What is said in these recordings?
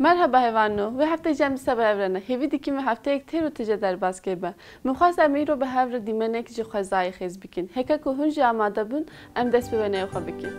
مرحبا هوانو و هفته جمعی سبه اورنه هیوی دیکی و هفته یک تیر و تیجه در باسکه با مخواست امی رو به هور دیمنه که جی خوزای خیز بکن هکه که هنجی آماده بون ام دست ببینه خو بکن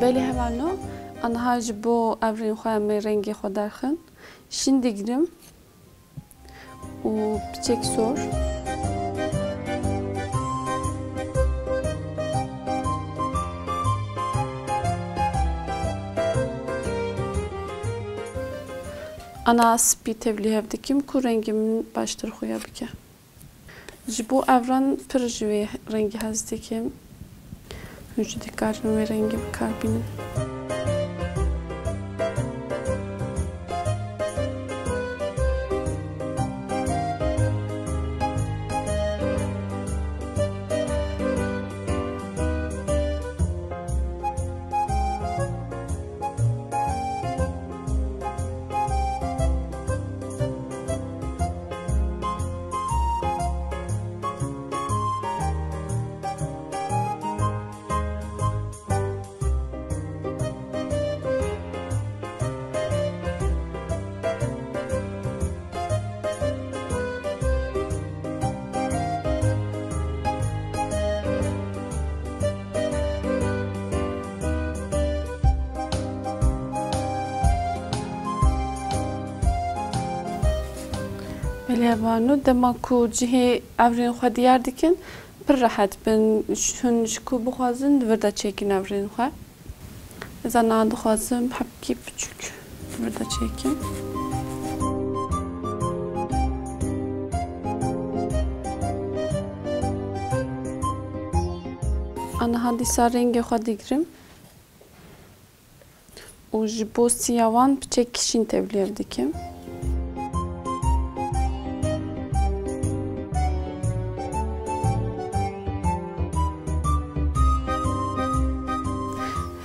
بله هوانو آنها جبو اولین خواهم رنگی خود درخن شیندی گیرم و پیچک سور آنها سپی تبلیه بدکیم که رنگیمین باشتر خویا بکه جبو اولان پرجوی رنگی هزدکیم Vücudaki kartonu ve rengi bir kalbinin. Levano demek ki cihe evren xadiyar dikin, bir rahat ben şun şku bu xazın dırda çekin evren xa. Zana da xazım hep ki küçük dırda çekin. Ana hadisa rengi xadigrim. O jibo siyavan çek kişin tevliyev dikim.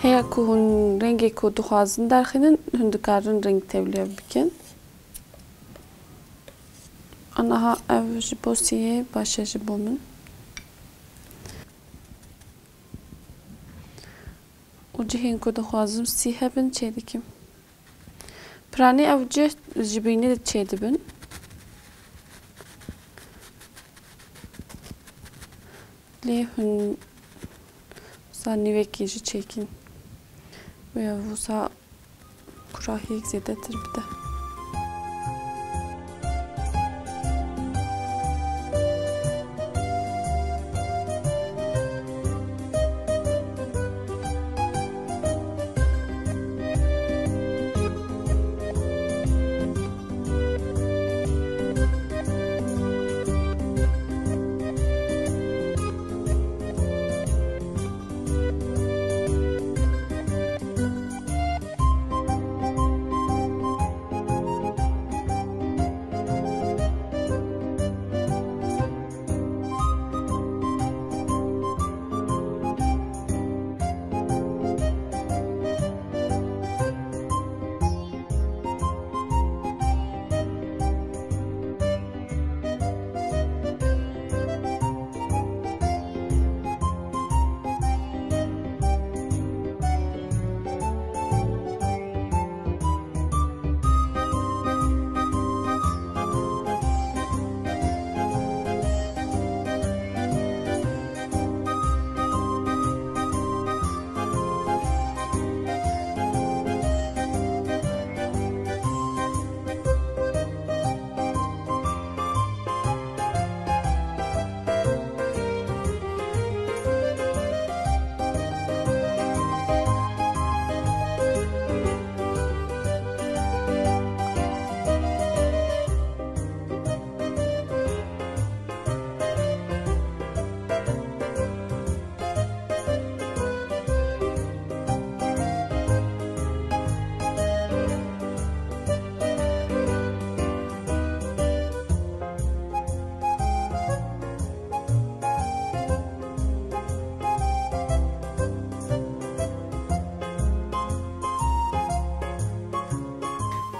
Heya kuhun rengi kudu hazın derkinin hündukarın rengi tevliye bikin. Anaha ev jibosiye başa jibomun. Ucihin kudu hazım sihe bin çeydikim. Prani ev cih jibini de çeydibin. Lehün zaniveki ji çekin. Ve bu sa kurahiyek zededir bir de.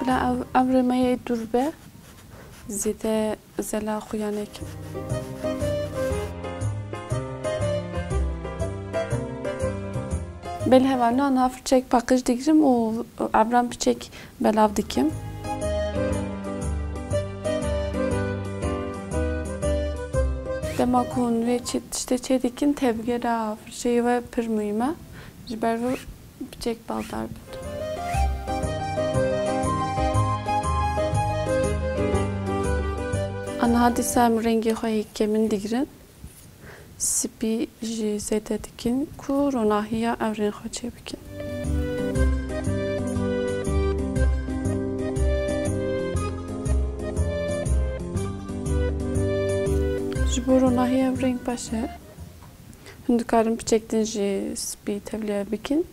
لا امر ما يدور به زيد زلا خيانك belhevamlı ana fırçak pakış dikrim o abram fırçak belav dikim. Demek onu ve işte çedikin tebge ra fırçayı ve pırmıyma jiber fırçak baldar bud. Ana hadisem rengi hayik kemin dikrin. Sipi jizete dikin ku ronahiya evren hoçe bikin. Jibo ronahiya evren paşa. Hündukarın piçektin ji sipi tevliye bikin.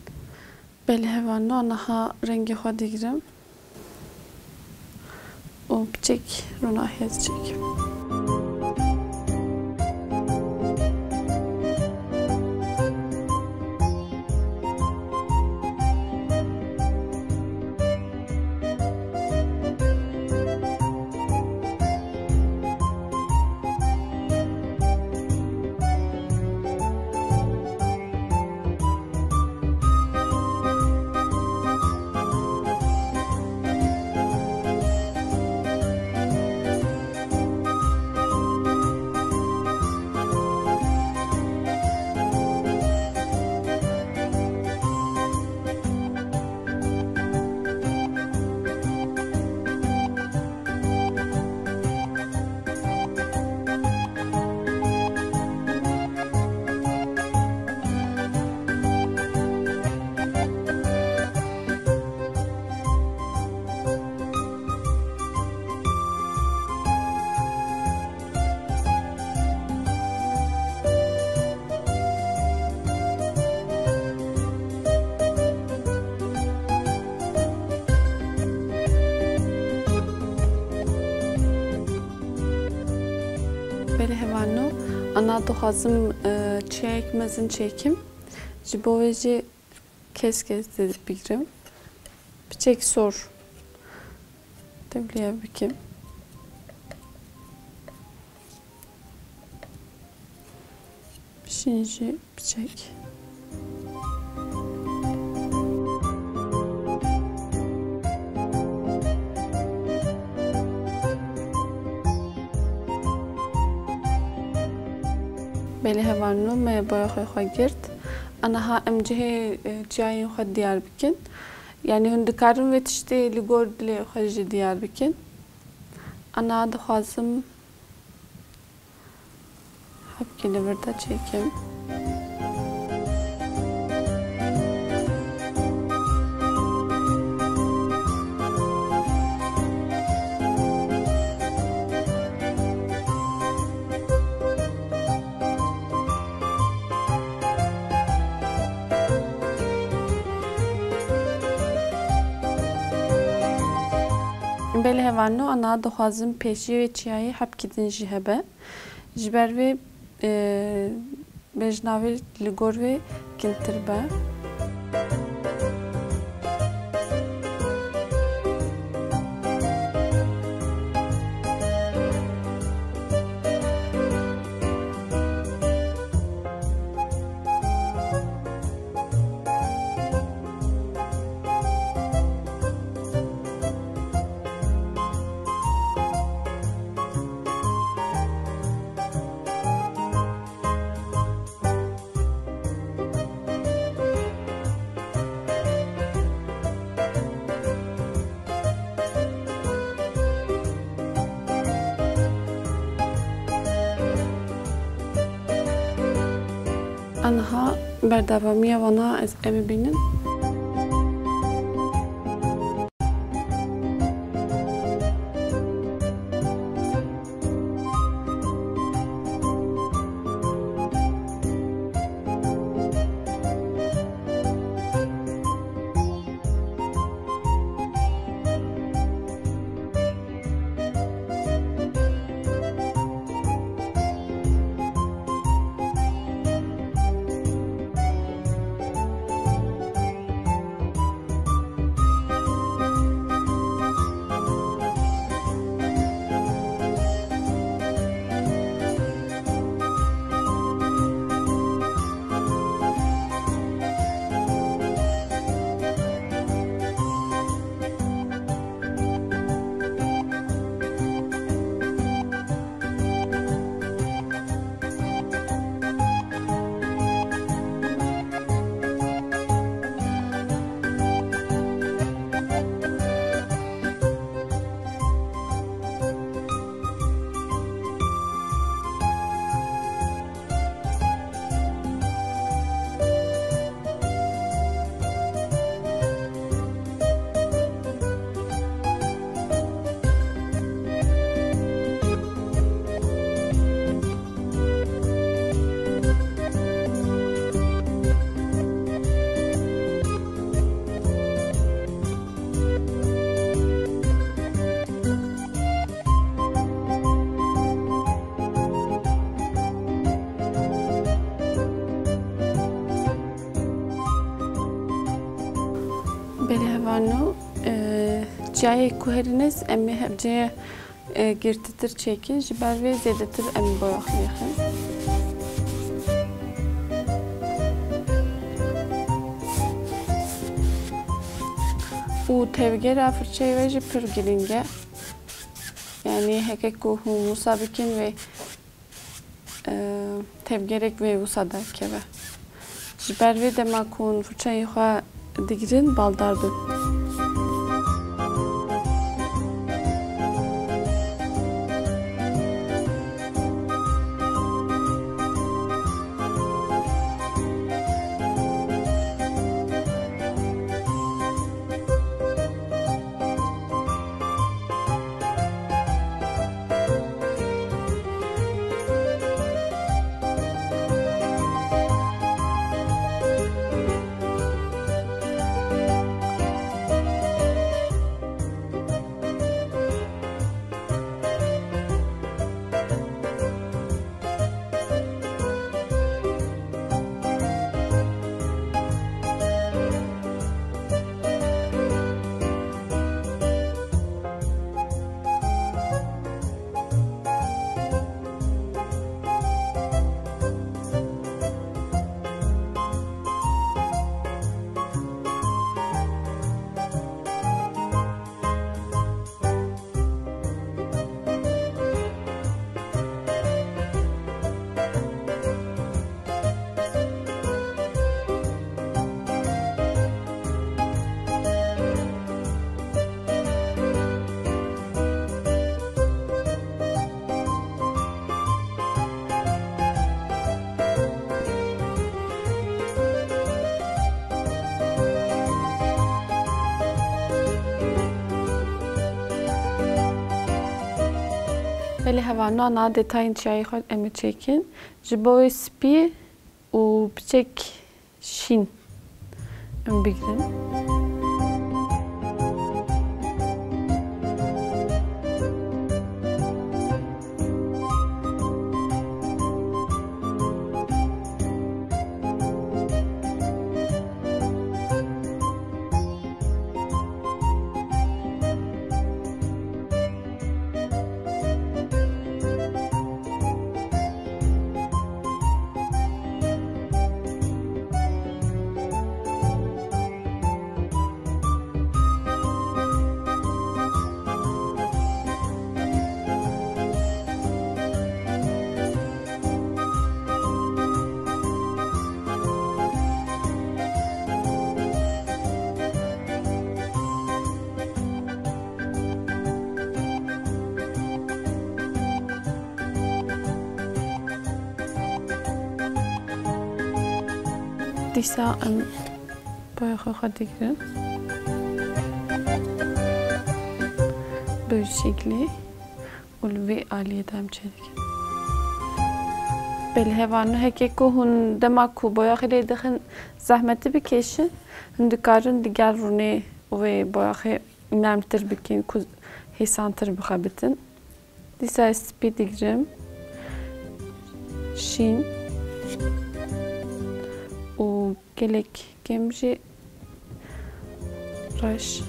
Belhevanlı anaha rengi ho digrim. O piçek ronahiya çek. Belhevano ana dohazım çek mezin çekim. Jiboveji kes dedi birim. Piçek sor. Tebliğe bikim. Şinji piçek. Belhevanlı meyboya koyha girt. Anaha emcihe cihayin koyha diyar bikin. Yani hündikarım ve tişte ligor dile koyha diyar bikin. Anaha da hazım hapkili burada çekim. Belhevanlı ana dohazın peşi ve çiyayı hep gidin jihebe. Jiber ve bejnavi ligor ve kintirbe. Anha berdavamiye vana ez emibinin. Beli hevanu cayı kuheriniz emi hepce girtitir çeki, jiber ve zedetir emi boyaklayın. Bu tevgeri afırçayı ve jipür giringe. Yani hekek kuhu musabikin ve tevgerek ve vusada keve. Jiber ve demakun fırçayı ha digirin baldardı. Beli hevanu ana detayın çayı xod emi çekin. Jiboy spi u biçek şin emi bigrin. Dişa boyağa dikirin. Böyle şekli ulvi aliyedem çelik. Beli hevanu hekek hun demaku boyağa dixin zahmeti bikeşin. Hündikarın diğer rune ve boyağa nemtir bikin kuz hesantir bixabitin. Dişa spi dikirim. Şin o gelek gemci raş.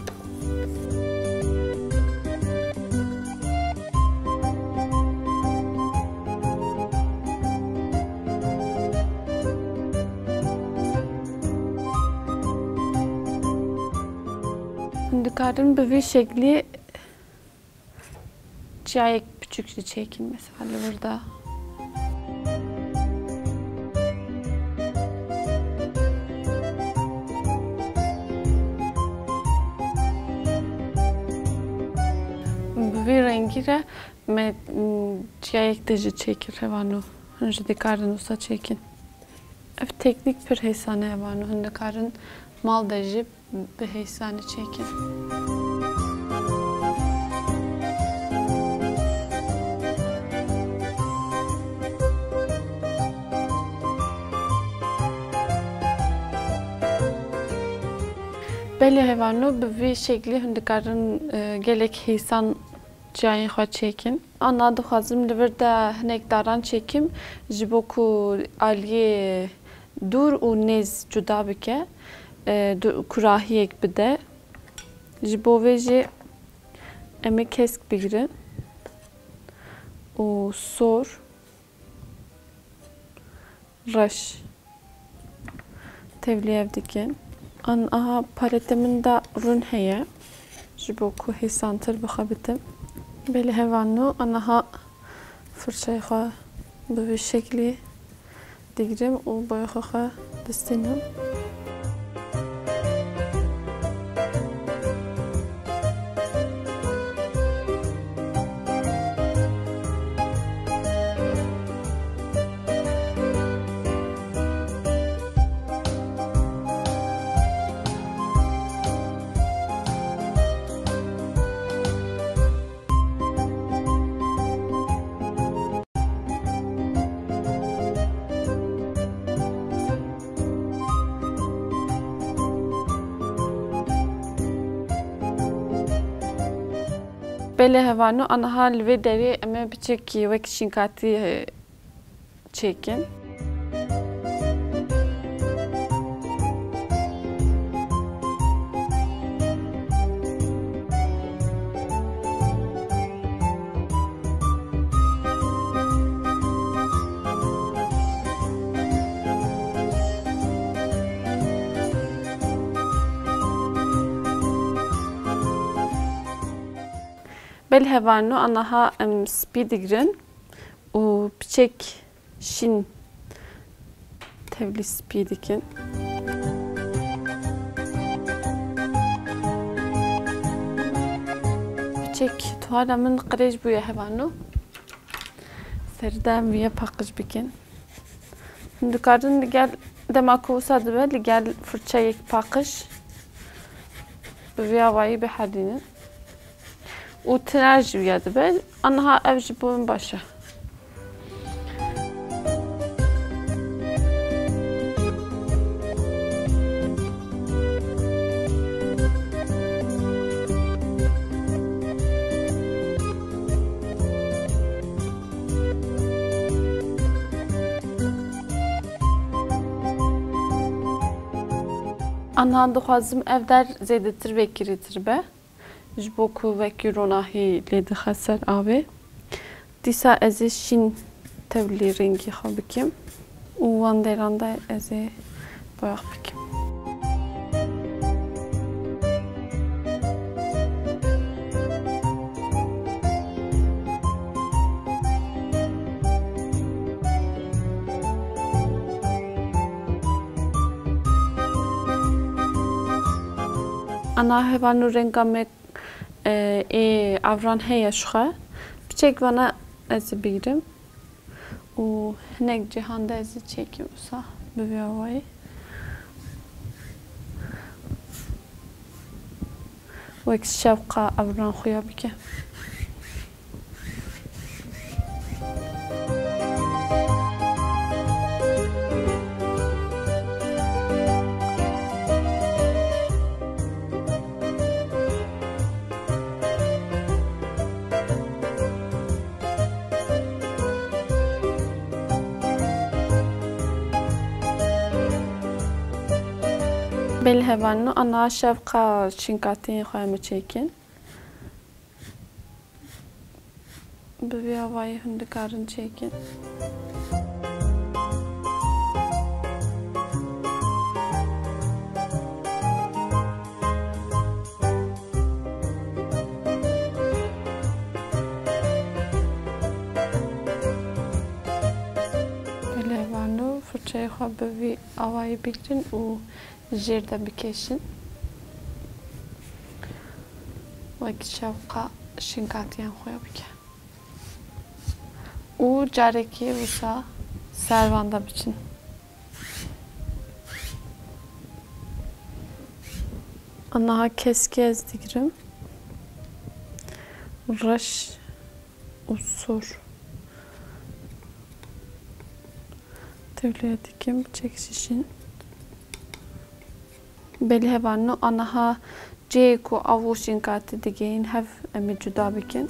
Hündikarın bir şekli çayek küçükçe çekin mesela burada. Gire me çayek deji çekir hevanu hündikarın usta çekin. Ev teknik bir heysane hevanu hündikarın mal deji bir heysane çekin. Beli hevanu bir şekli hündikarın gelek heysan cayı xo çekin. Ana duxazım livirde hınekdaran çekim jiboku aliye dur u nez cuda bike kurahiyek bide. Jiboveji emek kesk biri. O sor. Raş. Tevliyevdeki. An aha paretemin da runheye. Jiboku hisantır bakabilirim. Böyle hevanu anaha fırçayha bu şekli diğerim o bayakha destenim. Böyle hevanu anahal ve deri eme biçeki ve kişinkati çekin. Bel hevarnu anaha spidigrin u piçek şin tevli spidikin. Piçek tuharamın qrej buya hevarnu. Serden buya pakıj bikin. Dukarın ligel demak usadı ve ligel fırçayek pakıj. Buya vayi behadinin. O tercih yadı ben anha evci boyun başa. Anha duhazım evder zeydetir ve kiridir be. Jiboku ve kironahi ledi xasar abi. Disa ezi şin tevli rengi xabikim. Uvan deranda ezi bayaq bikim. Ana hevanu rengamek avran heye şuha. Piçek bana ezi birim. O hinek cihanda ezi çekim usa. Büvü havayı. Vek şevka avran huya bike. Bel hevanı ana şefka çinkati xayma çekin. Bebi havayı hündikarın çekin. Bel hevanı fırçayı xay bebi havayı bildirin u Jirda bikeşin. Vaki şevka şinkatiyen koya bike. U careki vusa servanda biçin. Anaha keski ezdigirim. Raş usur. Tevliye dikim çekişişin. Beli hevanı anaha ceku avuşin katı digeyin hev emi cüda bikin.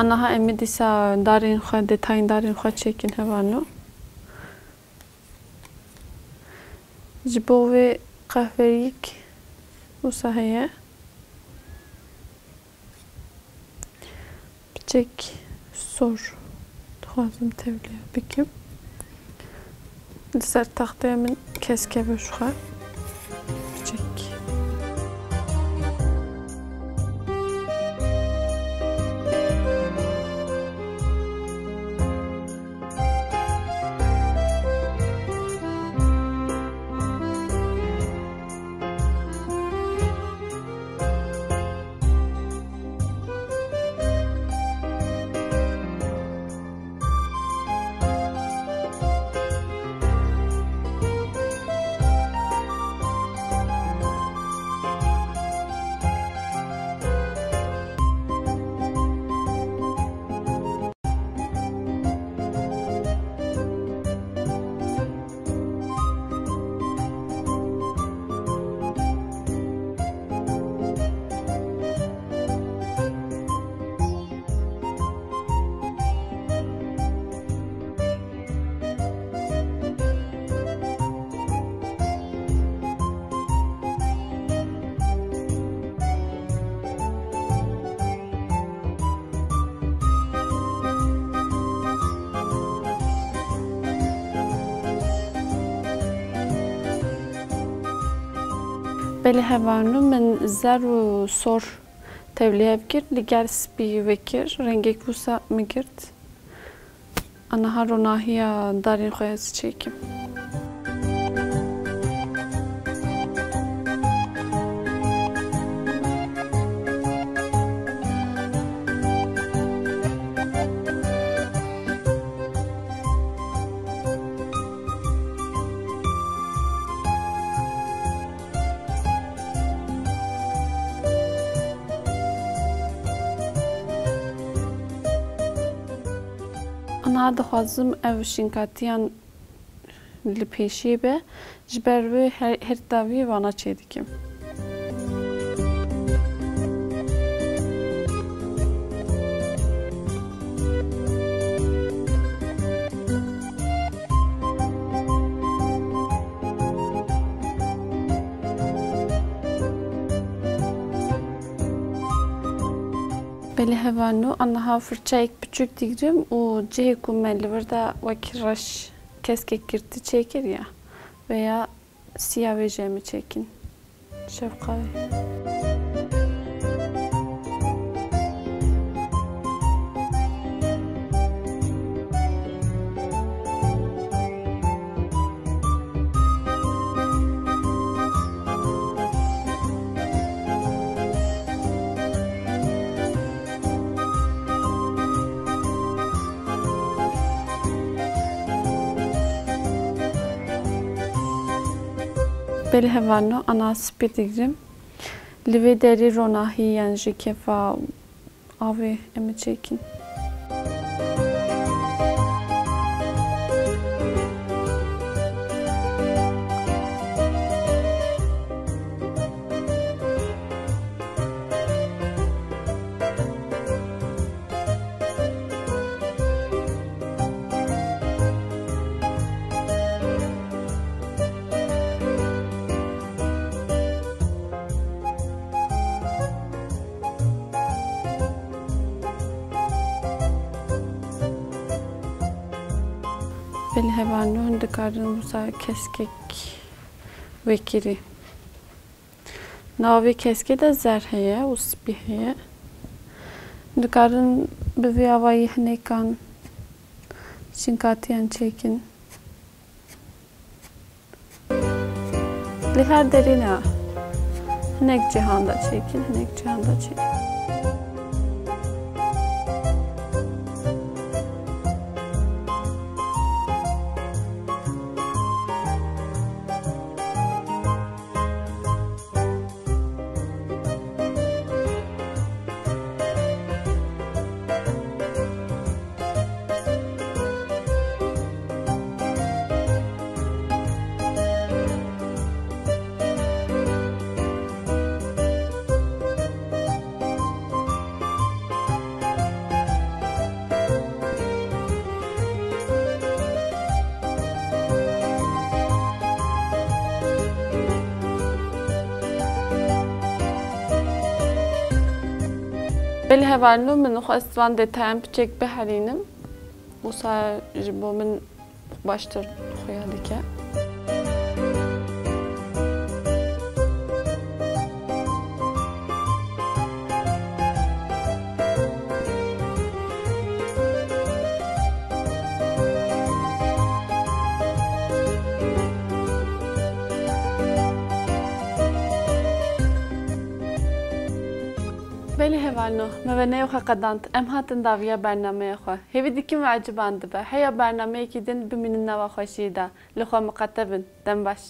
Anaha emidisa darin xo detayın darin xo çekin hevano. Jibo ve kahverik bu sahaya. Çek sor. Xozum tevliya bikim. Diser tahtaya min keske büşha. Çek. Beli hevanı men zaru sor tevliye bkir diğer spi vekir rengek vusa migirt anahar onahiya darin xoyası çekim. Dixwazim ev şinkatiyan li pêşî be ji ber wê her tevî vana çêdikim. Beli hevanu anaha fırçayık küçük digrim o ciheku mellivirda vakiraş keskek girdi çekir ya veya siyah vecemi çekin şefkavi. Beli hevano ana spidigrim live deri ronahi yani jikefa avi emi çekin. Beli hevanı hundikarın musa keskek vekiri. Navi keske de zerheye, usbiheye. Hundikarın biviyavayı hnekan, şinkatiyen çekin. Liher derine, hnek cihanda çekin, hnek cihanda çekin. ولی هوارنو من خواست وان دتایم پچک به هرینم مسا جبو من باشتر خویادی که بله هوالنو مبنای خو قدانت امهاتن داویا برنامه خو هیچ دیکیم عجباند به هیا برنامه کدین بمینن نوا خوشیده لخو مقتبن دنبش